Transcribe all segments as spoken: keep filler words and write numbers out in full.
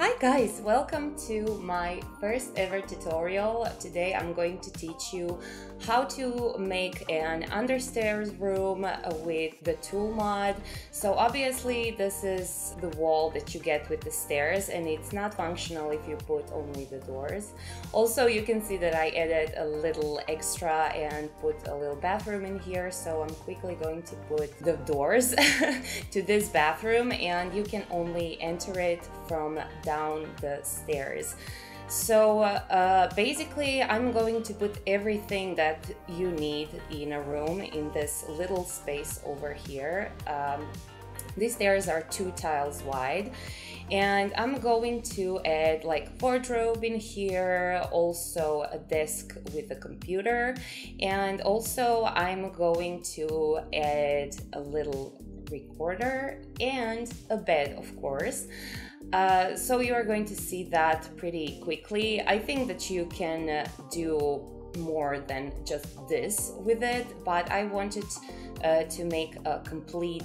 Hi guys, welcome to my first ever tutorial. Today I'm going to teach you how to make an understairs room with the tool mod. So obviously this is the wall that you get with the stairs and it's not functional if you put only the doors. Also you can see that I added a little extra and put a little bathroom in here, so I'm quickly going to put the doors to this bathroom, and you can only enter it from down the stairs. So uh, basically I'm going to put everything that you need in a room in this little space over here. Um, these stairs are two tiles wide, and I'm going to add like wardrobe in here, also a desk with a computer, and also I'm going to add a little recorder and a bed, of course. Uh, so you are going to see that pretty quickly. I think that you can do more than just this with it, but I wanted uh, to make a complete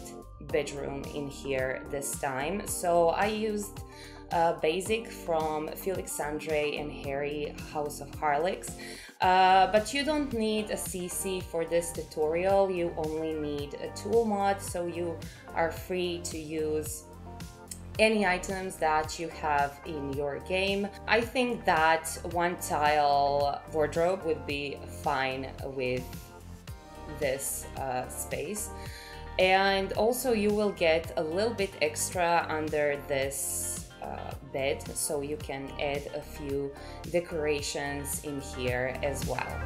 bedroom in here this time. So I used uh, basic from Felix Andre and Harry House of Harlecs. Uh, but you don't need a C C for this tutorial, you only need a tool mod, so you are free to use any items that you have in your game. I think that one tile wardrobe would be fine with this uh, space. And also you will get a little bit extra under this uh, bed, so you can add a few decorations in here as well.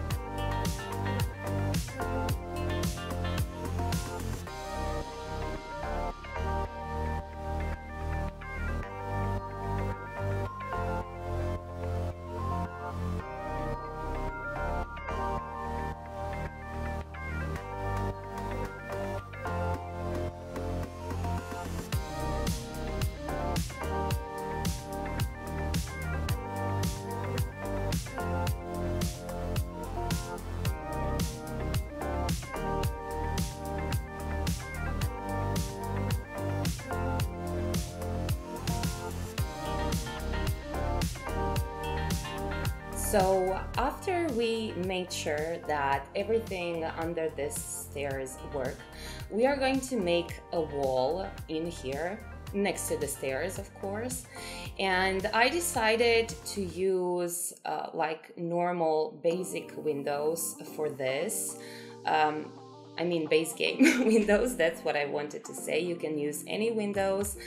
So after we made sure that everything under this stairs work, we are going to make a wall in here next to the stairs, of course. And I decided to use uh, like normal basic windows for this. Um, I mean base game windows, that's what I wanted to say. You can use any windows,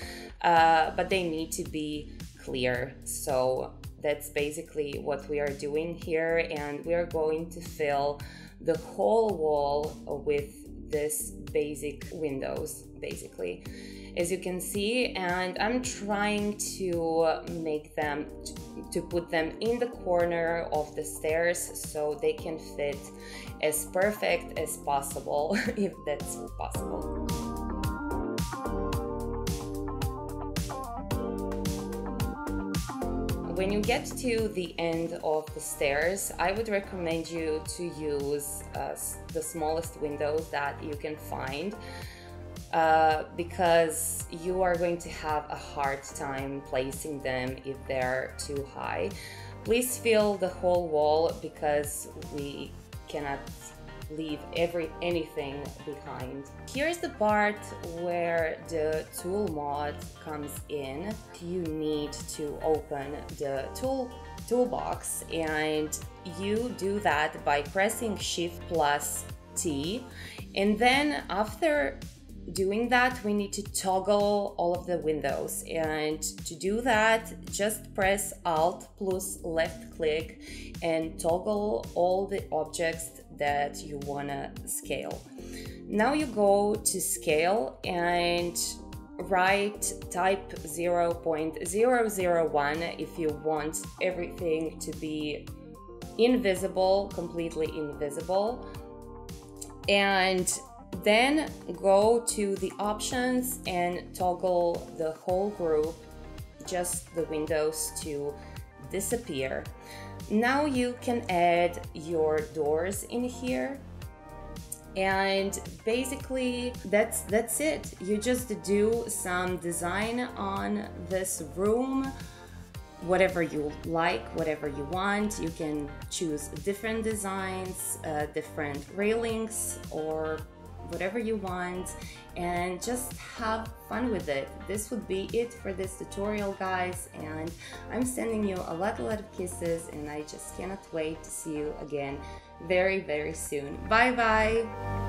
uh, but they need to be clear. So that's basically what we are doing here, and we are going to fill the whole wall with this basic windows, basically, as you can see. And I'm trying to make them, to put them in the corner of the stairs so they can fit as perfect as possible, if that's possible. When you get to the end of the stairs, I would recommend you to use uh, the smallest windows that you can find, uh, because you are going to have a hard time placing them if they're too high. Please fill the whole wall, because we cannot leave every anything behind. Here's the part where the tool mod comes in. You need to open the tool toolbox, and you do that by pressing Shift plus T, and then after doing that we need to toggle all of the windows, and to do that just press Alt plus left click and toggle all the objects that you wanna scale. Now you go to scale and write type zero point zero zero one if you want everything to be invisible, completely invisible, and then go to the options and toggle the whole group, just the windows, to disappear. Now you can add your doors in here, and basically that's that's it. You just do some design on this room, whatever you like, whatever you want. You can choose different designs, uh, different railings, or whatever you want, and just have fun with it. This would be it for this tutorial, guys, and I'm sending you a lot a lot of kisses, and I just cannot wait to see you again very very soon. Bye bye.